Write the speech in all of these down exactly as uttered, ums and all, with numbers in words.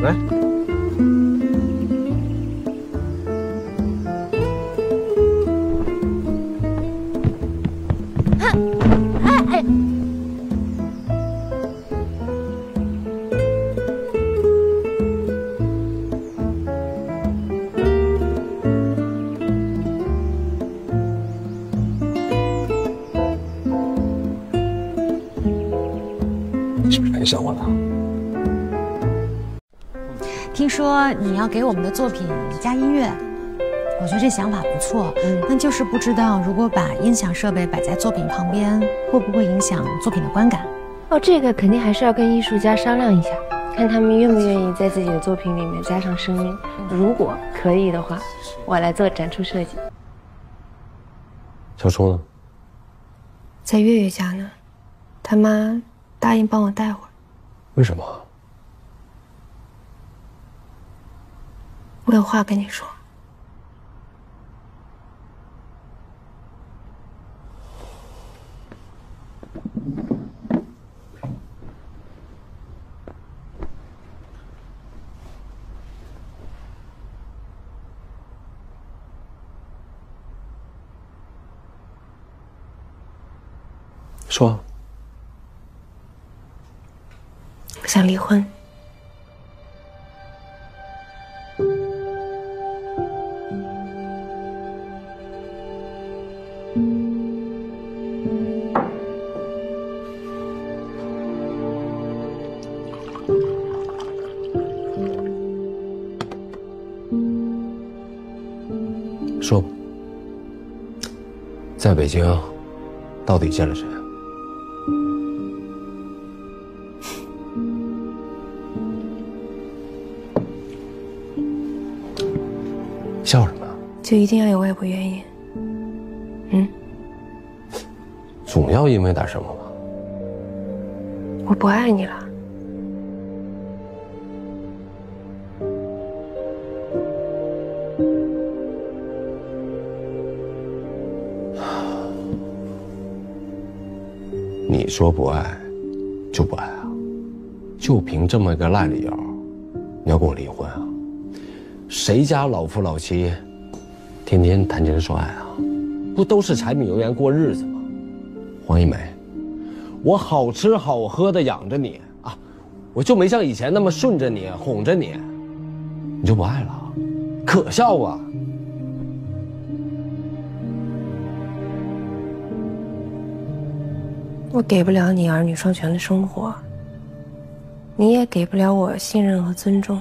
来。哼，哎哎。你是不是很想我了？ 听说你要给我们的作品加音乐，我觉得这想法不错。嗯，但就是不知道，如果把音响设备摆在作品旁边，会不会影响作品的观感？哦，这个肯定还是要跟艺术家商量一下，看他们愿不愿意在自己的作品里面加上声音。如果可以的话，我来做展出设计。小初呢？在月月家呢，他妈答应帮我带会儿。为什么？ 我有话跟你说。说。我想离婚。 说，在北京到底见了谁啊？笑什么？就一定要有外部原因？嗯？总要因为点什么吧？我不爱你了。 你说不爱，就不爱啊？就凭这么个烂理由，你要跟我离婚啊？谁家老夫老妻，天天谈情说爱啊？不都是柴米油盐过日子吗？黄一梅，我好吃好喝的养着你啊，我就没像以前那么顺着你哄着你，你就不爱了？可笑啊！ 我给不了你儿女双全的生活，你也给不了我信任和尊重。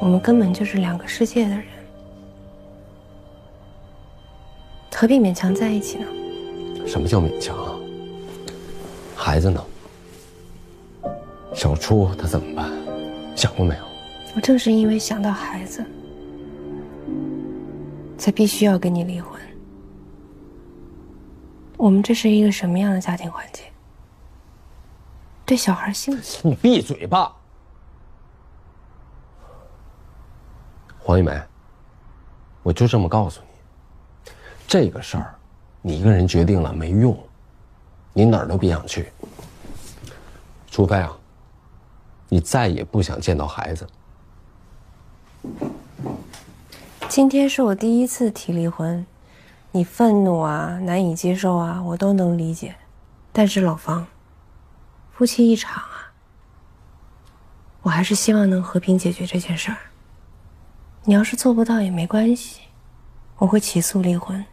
我们根本就是两个世界的人，何必勉强在一起呢？什么叫勉强啊？孩子呢？小初他怎么办？想过没有？我正是因为想到孩子，才必须要跟你离婚。 我们这是一个什么样的家庭环境？对小孩幸福？你闭嘴吧，黄一梅。我就这么告诉你，这个事儿你一个人决定了没用，你哪儿都别想去。除非啊，你再也不想见到孩子。今天是我第一次提离婚。 你愤怒啊，难以接受啊，我都能理解。但是老方，夫妻一场啊，我还是希望能和平解决这件事儿。你要是做不到也没关系，我会起诉离婚，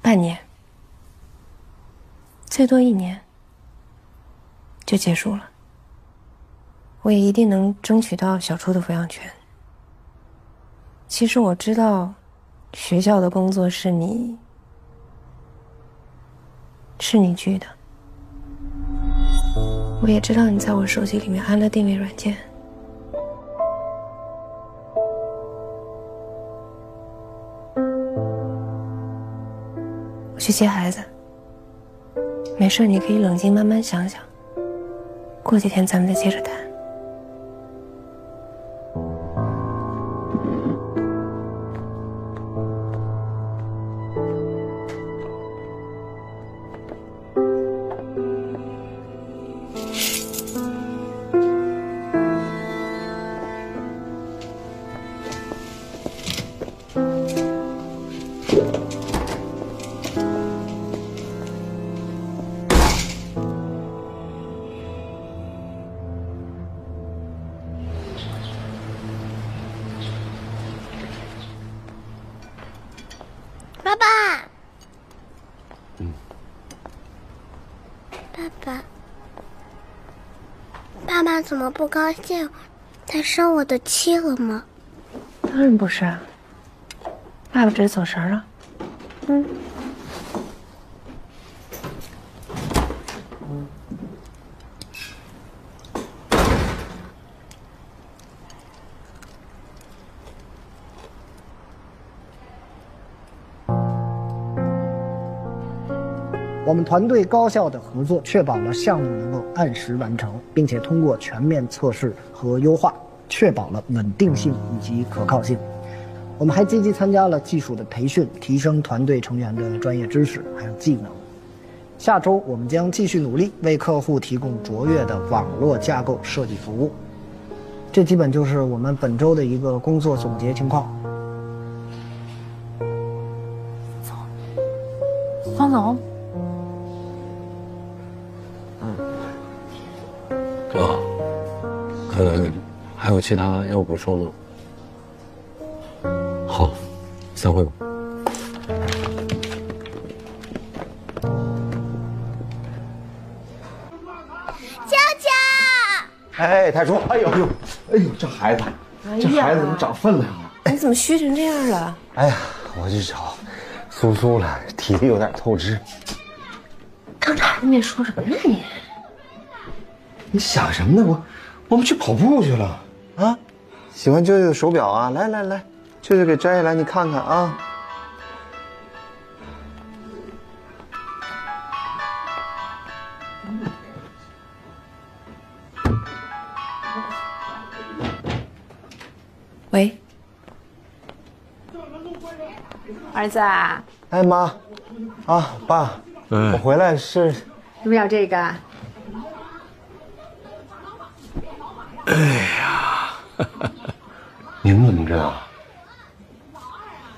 半年，最多一年就结束了。我也一定能争取到小初的抚养权。其实我知道。 学校的工作是你，是你拒的。我也知道你在我手机里面安了定位软件，我去接孩子。没事，你可以冷静慢慢想想。过几天咱们再接着谈。爸爸，嗯，爸爸，爸爸怎么不高兴？他生我的气了吗？当然不是啊，爸爸只是走神了。嗯。 我们团队高效的合作，确保了项目能够按时完成，并且通过全面测试和优化，确保了稳定性以及可靠性。我们还积极参加了技术的培训，提升团队成员的专业知识还有技能。下周我们将继续努力，为客户提供卓越的网络架构设计服务。这基本就是我们本周的一个工作总结情况。方总，方总。 啊，看看还有其他要补充的。好，散会吧。娇娇，哎，太叔，哎呦呦，哎呦，这孩子，哎、这孩子怎么长分量了？你怎么虚成这样了？哎呀，我去找苏苏了，体力有点透支。刚才还没说什么呢你。 你想什么呢？我，我们去跑步去了啊！喜欢舅舅的手表啊！来来来，舅舅给摘下来你看看啊！喂，儿子啊！哎妈，啊爸，嗯、我回来是你们要这个。 哎呀呵呵，你们怎么知道？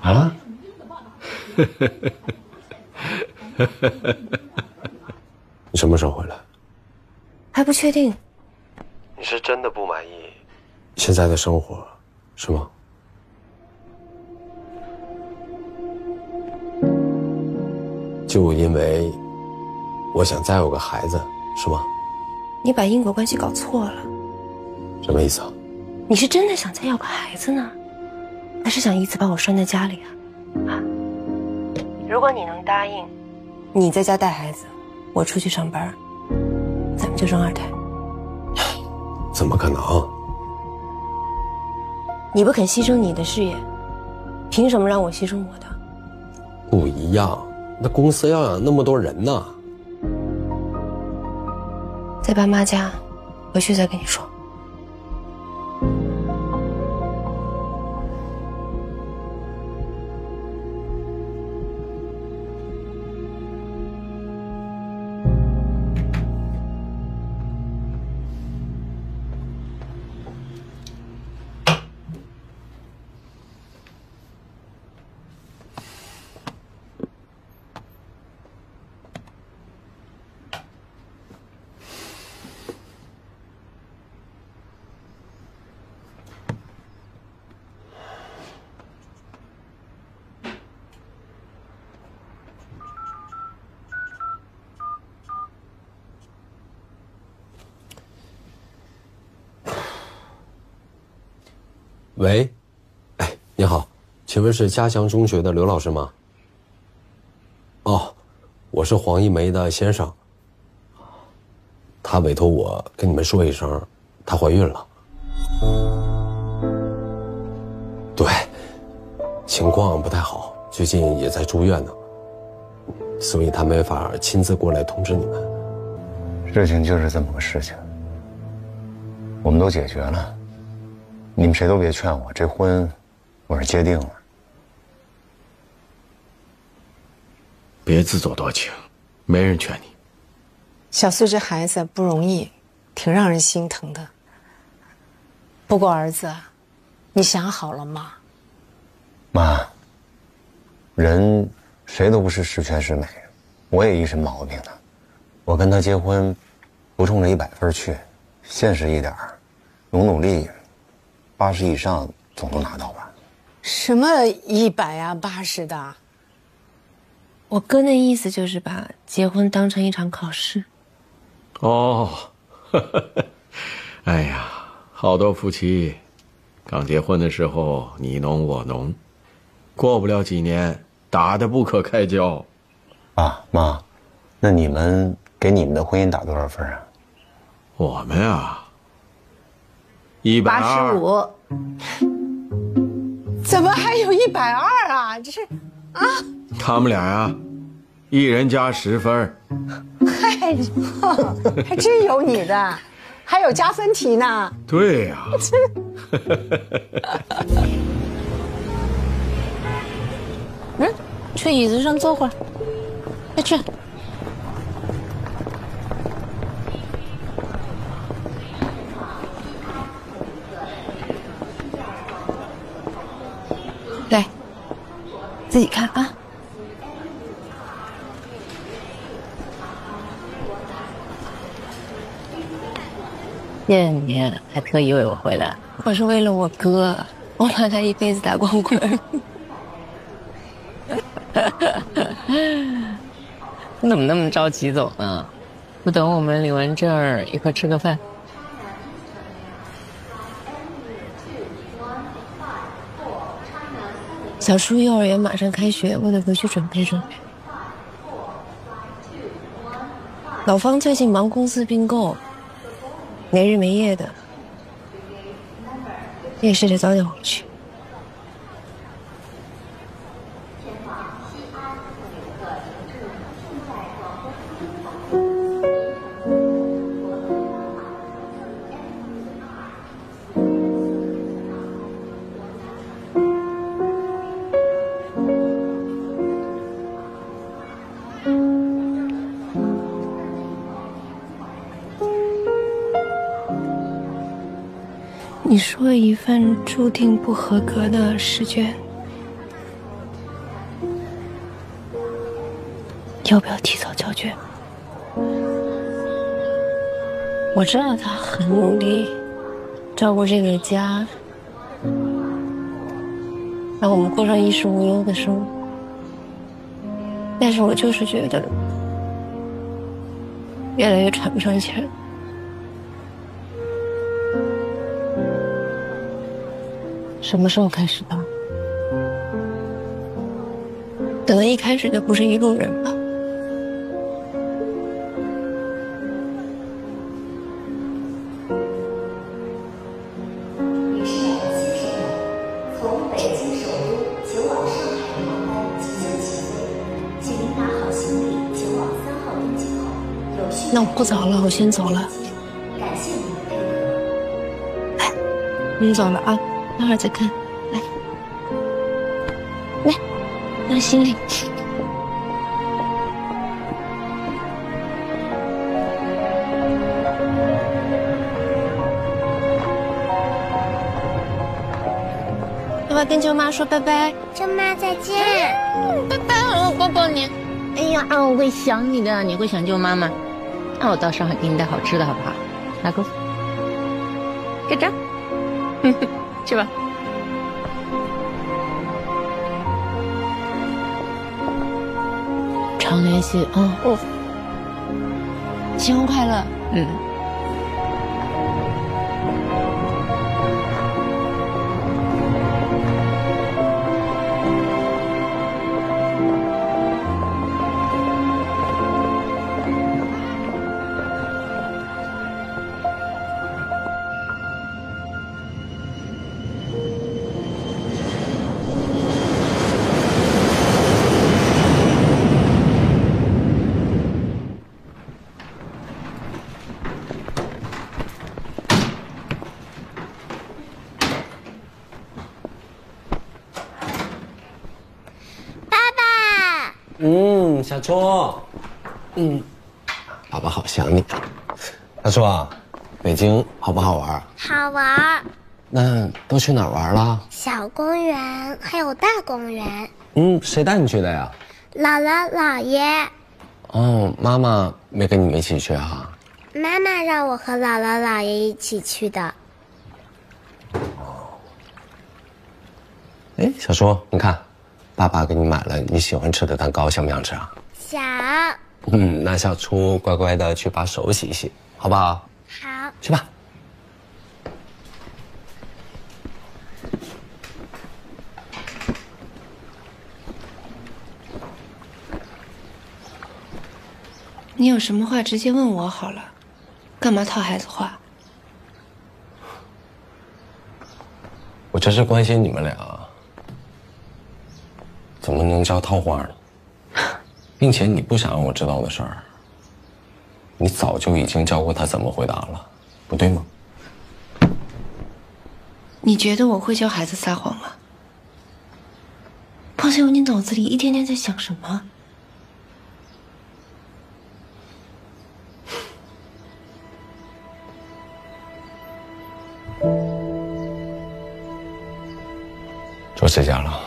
啊？你什么时候回来？还不确定。你是真的不满意现在的生活，是吗？就因为我想再有个孩子，是吗？你把因果关系搞错了。 什么意思啊？你是真的想再要个孩子呢，还是想一直把我拴在家里啊？啊！如果你能答应，你在家带孩子，我出去上班，咱们就生二胎。怎么可能？你不肯牺牲你的事业，凭什么让我牺牲我的？不一样，那公司要养那么多人呢。在爸妈家，回去再跟你说。 喂，哎，你好，请问是嘉祥中学的刘老师吗？哦，我是黄一梅的先生，他委托我跟你们说一声，她怀孕了。对，情况不太好，最近也在住院呢，所以他没法亲自过来通知你们。事情就是这么个事情，我们都解决了。 你们谁都别劝我，这婚我是接定了。别自作多情，没人劝你。小苏这孩子不容易，挺让人心疼的。不过儿子，你想好了吗？妈，人谁都不是十全十美，我也一身毛病呢。我跟他结婚，不冲着一百分去，现实一点，努努力。 八十以上总能拿到吧？什么一百啊，八十的，我哥那意思就是把结婚当成一场考试。哦，呵呵，哎呀，好多夫妻，刚结婚的时候你侬我侬，过不了几年打得不可开交。啊，妈，那你们给你们的婚姻打多少分啊？我们啊，一百八十五。怎么还有一百二啊？这是，啊？他们俩啊，一人加十分。哎呦，还真有你的，还有加分题呢。对呀、啊。嗯，去椅子上坐会儿。快去。对，自己看啊。谢谢你，还特意为我回来。我是为了我哥，我怕他一辈子打光棍。你怎么那么着急走呢？不等我们领完证儿一块吃个饭？小叔幼儿园马上开学，我得回去准备准备。老方最近忙公司并购，没日没夜的，也是得早点回去。你说一份注定不合格的试卷，要不要提早交卷？我知道他很努力，照顾这个家，让我们过上衣食无忧的生活。但是我就是觉得，越来越喘不上气儿。什么时候开始的？可能一开始就不是一路人吧。女士，请从北京首都前往上海航班即将起飞，请您拿好行李，前往三号登机口。有需要。那我不早了，我先走了。感谢您的配合。来，我们走了啊。待会儿再看，来，来，拿行李。要不要跟舅妈说拜拜？舅妈再见。嗯，拜拜，我抱抱你。哎呀，啊，我会想你的，你会想舅妈吗？那我到上海给你带好吃的，好不好？拿过，盖章。哼哼。去吧。常联系啊！哦，新婚快乐！嗯。小初，嗯，爸爸好想你。小初啊，北京好不好玩？好玩。那都去哪儿玩了？小公园还有大公园。嗯，谁带你去的呀？姥姥姥爷。哦，妈妈没跟你们一起去哈、啊？妈妈让我和姥姥姥爷一起去的。哎，小初，你看，爸爸给你买了你喜欢吃的蛋糕，想不想吃啊？想。嗯，那下厨乖乖的去把手洗一洗，好不好？好。去吧。 你有什么话直接问我好了，干嘛套孩子话？我这是关心你们俩，怎么能叫套话呢？并且你不想让我知道的事儿，你早就已经教过他怎么回答了，不对吗？你觉得我会教孩子撒谎吗？胖小友，你脑子里一天天在想什么？ 做指甲了，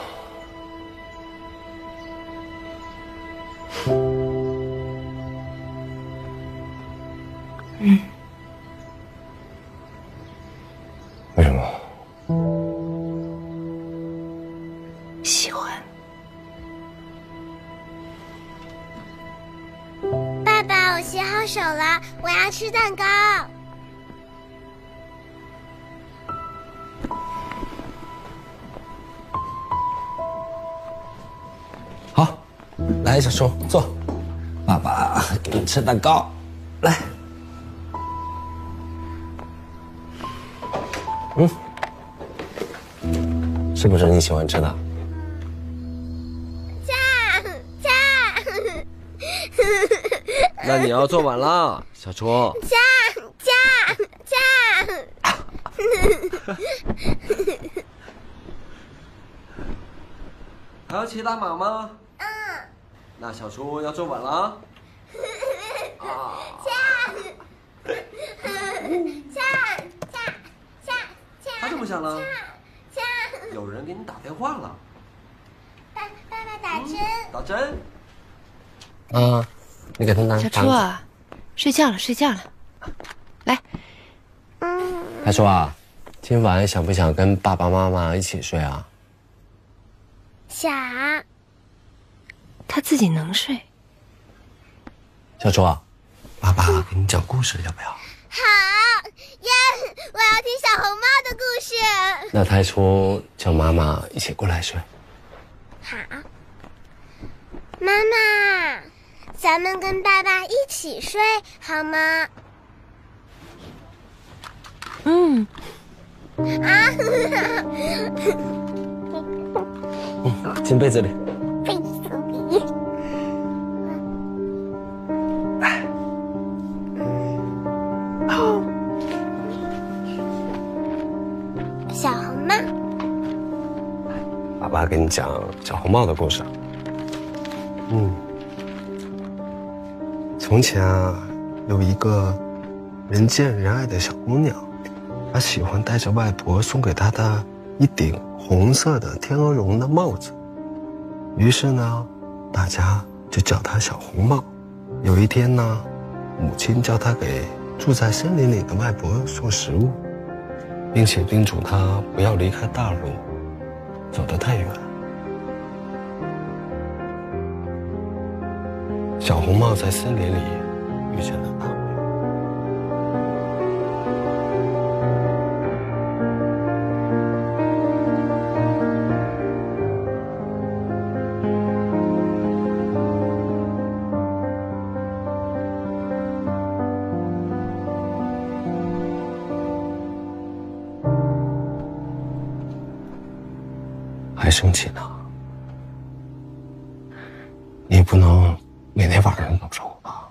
嗯，为什么？喜欢。爸爸，我洗好手了，我要吃蛋糕。 来，小叔坐，爸爸给你吃蛋糕，来，嗯，是不是你喜欢吃的？恰恰，那你要做晚了，小叔。恰恰恰，还要骑大马吗？ 那小叔要坐稳了啊！恰恰恰恰恰，他怎么想了？恰，有人给你打电话了。爸，爸爸打针。打针。啊，你给他拿。小叔啊，睡觉了，睡觉了。来。大叔啊，今晚想不想跟爸爸妈妈一起睡啊？想。 他自己能睡。小猪，爸爸给你讲故事，要不要？好耶！ Yeah, 我要听小红帽的故事。那太初叫妈妈一起过来睡。好，妈妈，咱们跟爸爸一起睡好吗？嗯。啊！嗯，进被子里。 小红帽，爸爸给你讲小红帽的故事。嗯，从前啊，有一个人见人爱的小姑娘，她喜欢戴着外婆送给她的一顶红色的天鹅绒的帽子。 于是呢，大家就叫她小红帽。有一天呢，母亲叫她给住在森林里的外婆送食物，并且叮嘱她不要离开大路，走得太远。小红帽在森林里遇见了她。 还生气呢？你不能每天晚上都找我吧？